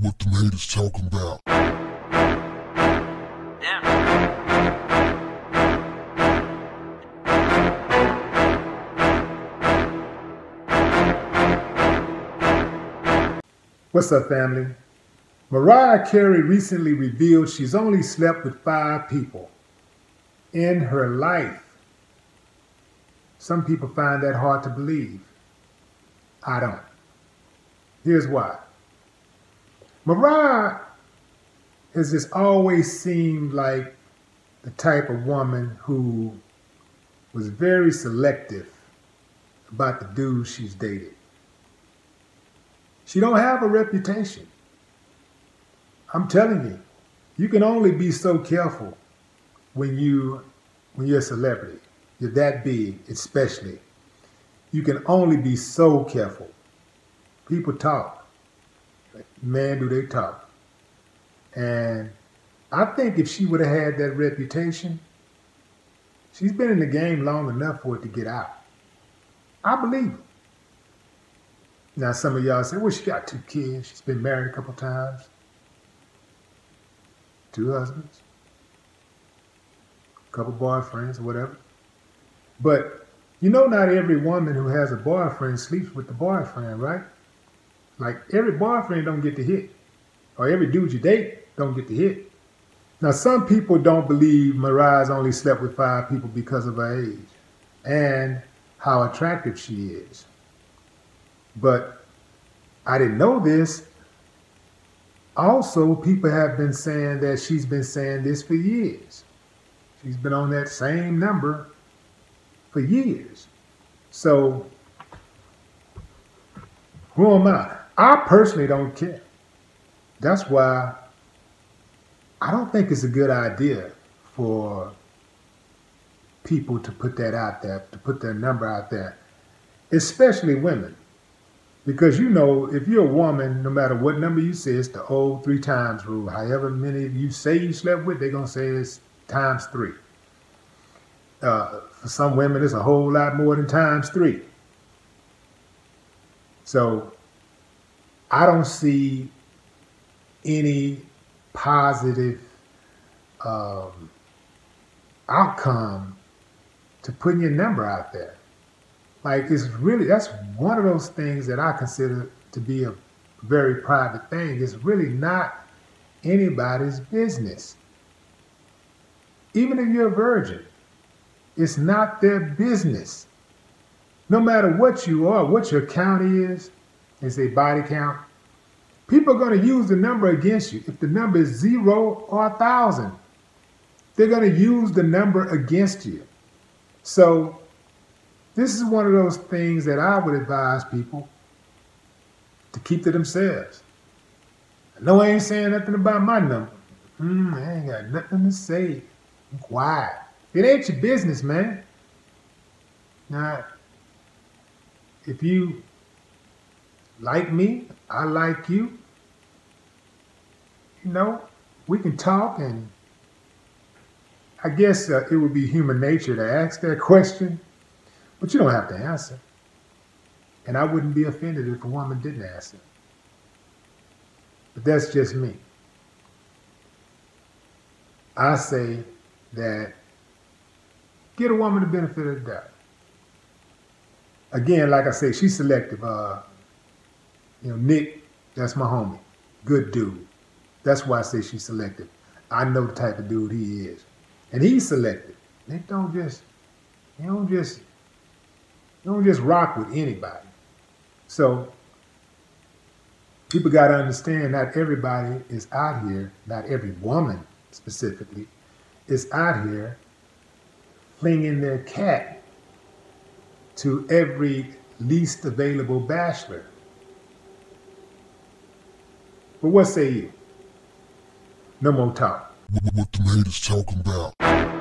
what the haters talking about. Yeah. What's up, family? Mariah Carey recently revealed she's only slept with 5 people in her life. Some people find that hard to believe. I don't. Here's why. Mariah has just always seemed like the type of woman who was very selective about the dudes she's dated. She don't have a reputation. I'm telling you, you can only be so careful when you're a celebrity. You're that big, especially. You can only be so careful. People talk. Man, do they talk. And I think if she would have had that reputation, she's been in the game long enough for it to get out. I believe it. Now, some of y'all say, well, she got 2 kids. She's been married a couple times. 2 husbands. A couple boyfriends or whatever. But, you know, not every woman who has a boyfriend sleeps with the boyfriend, right? Like, every boyfriend don't get the hit. Or every dude you date don't get the hit. Now, some people don't believe Mariah's only slept with 5 people because of her age and how attractive she is. But I didn't know this. Also, people have been saying that she's been saying this for years. She's been on that same number for years. So, who am I? I personally don't care. That's why I don't think it's a good idea for people to put that out there, to put their number out there, especially women. Because, you know, if you're a woman, no matter what number you say, it's the old 3 times rule. However many you say you slept with, they're going to say it's times 3. For some women, it's a whole lot more than times 3. So I don't see any positive outcome to putting your number out there. Like, it's really, that's one of those things that I consider to be a very private thing. It's really not anybody's business. Even if you're a virgin, it's not their business. No matter what you are, what your count is, it's a body count, people are going to use the number against you. If the number is 0 or 1,000, they're going to use the number against you. So this is one of those things that I would advise people to keep to themselves. I know I ain't saying nothing about my number. I ain't got nothing to say. I'm quiet. It ain't your business, man. Now, if you like me, I like you, you know, we can talk, and I guess it would be human nature to ask that question, but you don't have to answer. And I wouldn't be offended if a woman didn't answer. But that's just me. I say that get a woman the benefit of the doubt. Again, like I say, she's selective. You know, Nick, that's my homie. Good dude. That's why I say she's selective. I know the type of dude he is. And he's selective. Nick don't just rock with anybody. So people gotta understand not everybody is out here, not every woman specifically, is out here flinging their cat to every least available bachelor. But what say you? No more talk. What the haters talking about?